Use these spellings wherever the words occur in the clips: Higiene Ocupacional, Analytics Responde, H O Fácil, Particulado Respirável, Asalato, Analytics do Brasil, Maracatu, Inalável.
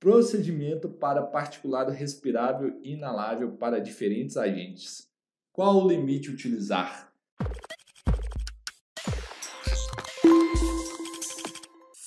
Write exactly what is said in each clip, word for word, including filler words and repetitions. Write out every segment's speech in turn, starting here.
procedimento para particulado respirável e inalável para diferentes agentes. Qual o limite utilizar?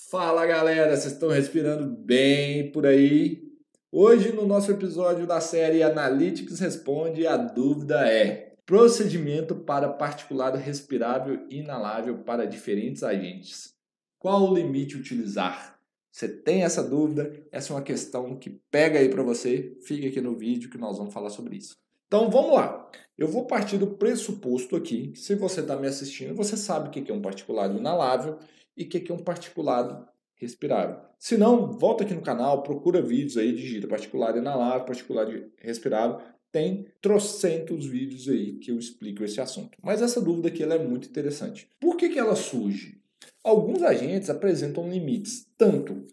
Fala galera, vocês estão respirando bem por aí? Hoje no nosso episódio da série Analytics Responde, a dúvida é: procedimento para particulado respirável e inalável para diferentes agentes. Qual o limite utilizar? Você tem essa dúvida? Essa é uma questão que pega aí para você. Fica aqui no vídeo que nós vamos falar sobre isso. Então vamos lá. Eu vou partir do pressuposto aqui. Se você está me assistindo, você sabe o que é um particulado inalável e o que é um particulado respirável. Se não, volta aqui no canal, procura vídeos aí, digita particulado inalável, particulado respirável. Tem trocentos vídeos aí que eu explico esse assunto. Mas essa dúvida aqui ela é muito interessante. Por que que ela surge? Alguns agentes apresentam limites tanto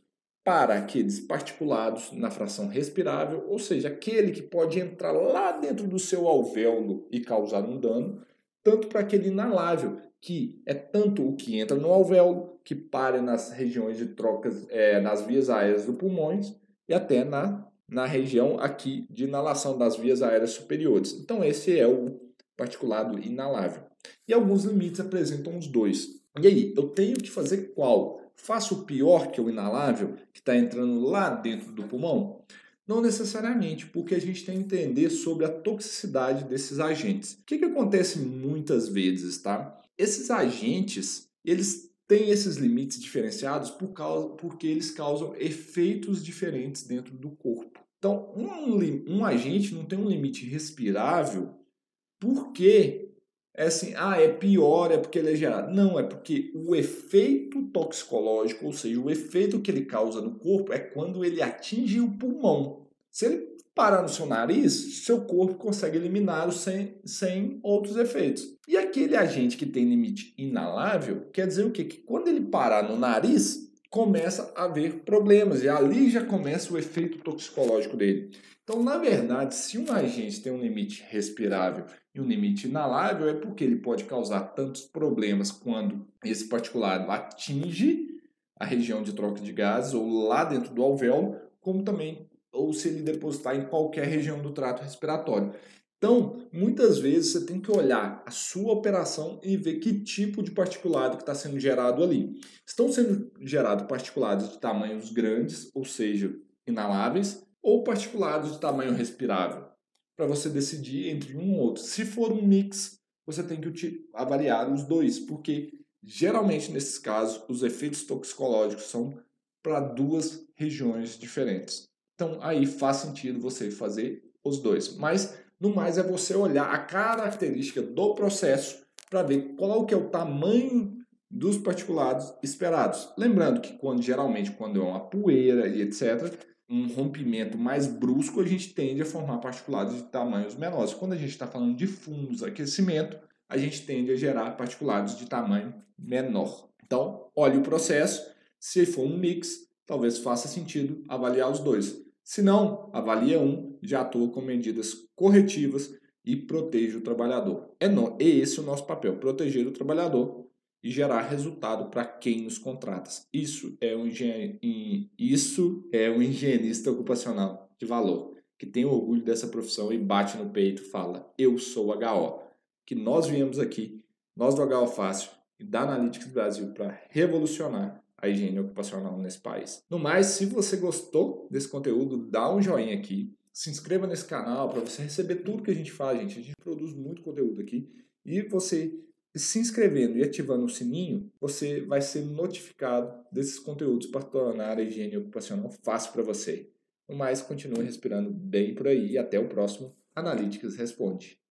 para aqueles particulados na fração respirável, ou seja, aquele que pode entrar lá dentro do seu alvéolo e causar um dano, tanto para aquele inalável, que é tanto o que entra no alvéolo, que para nas regiões de trocas, é, nas vias aéreas dos pulmões e até na, na região aqui de inalação das vias aéreas superiores. Então esse é o particulado inalável. E alguns limites apresentam os dois. E aí, eu tenho que fazer qual? Faço o pior, que é o inalável, que está entrando lá dentro do pulmão? Não necessariamente, porque a gente tem que entender sobre a toxicidade desses agentes. O que que acontece muitas vezes, tá? Esses agentes, eles têm esses limites diferenciados por causa, porque eles causam efeitos diferentes dentro do corpo. Então, um, um agente não tem um limite respirável porque... É assim, ah, é pior, é porque ele é gerado. Não, é porque o efeito toxicológico, ou seja, o efeito que ele causa no corpo é quando ele atinge o pulmão. Se ele parar no seu nariz, seu corpo consegue eliminá-lo sem, sem outros efeitos. E aquele agente que tem limite inalável, quer dizer o quê? Que quando ele parar no nariz, começa a haver problemas. E ali já começa o efeito toxicológico dele. Então, na verdade, se um agente tem um limite respirável e um limite inalável, é porque ele pode causar tantos problemas quando esse particulado atinge a região de troca de gases ou lá dentro do alvéolo, como também ou se ele depositar em qualquer região do trato respiratório. Então, muitas vezes você tem que olhar a sua operação e ver que tipo de particulado que está sendo gerado ali. Estão sendo gerados particulados de tamanhos grandes, ou seja, inaláveis, ou particulados de tamanho respirável, para você decidir entre um ou outro. Se for um mix, você tem que avaliar os dois, porque geralmente nesses casos os efeitos toxicológicos são para duas regiões diferentes. Então aí faz sentido você fazer os dois, mas no mais é você olhar a característica do processo para ver qual que é o tamanho dos particulados esperados. Lembrando que quando geralmente quando é uma poeira e etcétera, um rompimento mais brusco, a gente tende a formar particulados de tamanhos menores. Quando a gente está falando de fumos, aquecimento, a gente tende a gerar particulados de tamanho menor. Então, olhe o processo. Se for um mix, talvez faça sentido avaliar os dois. Se não, avalia um, já atua com medidas corretivas e proteja o trabalhador. É esse o nosso papel, proteger o trabalhador e gerar resultado para quem nos contrata. Isso é um engen... isso é um higienista ocupacional de valor, que tem orgulho dessa profissão e bate no peito e fala: eu sou H O, que nós viemos aqui, nós do H O Fácil e da Analytics do Brasil, para revolucionar a higiene ocupacional nesse país. No mais, se você gostou desse conteúdo, dá um joinha aqui, se inscreva nesse canal para você receber tudo que a gente faz, gente. A gente produz muito conteúdo aqui e você... se inscrevendo e ativando o sininho, você vai ser notificado desses conteúdos para tornar a higiene ocupacional fácil para você. No mais, continue respirando bem por aí e até o próximo Analytics Responde.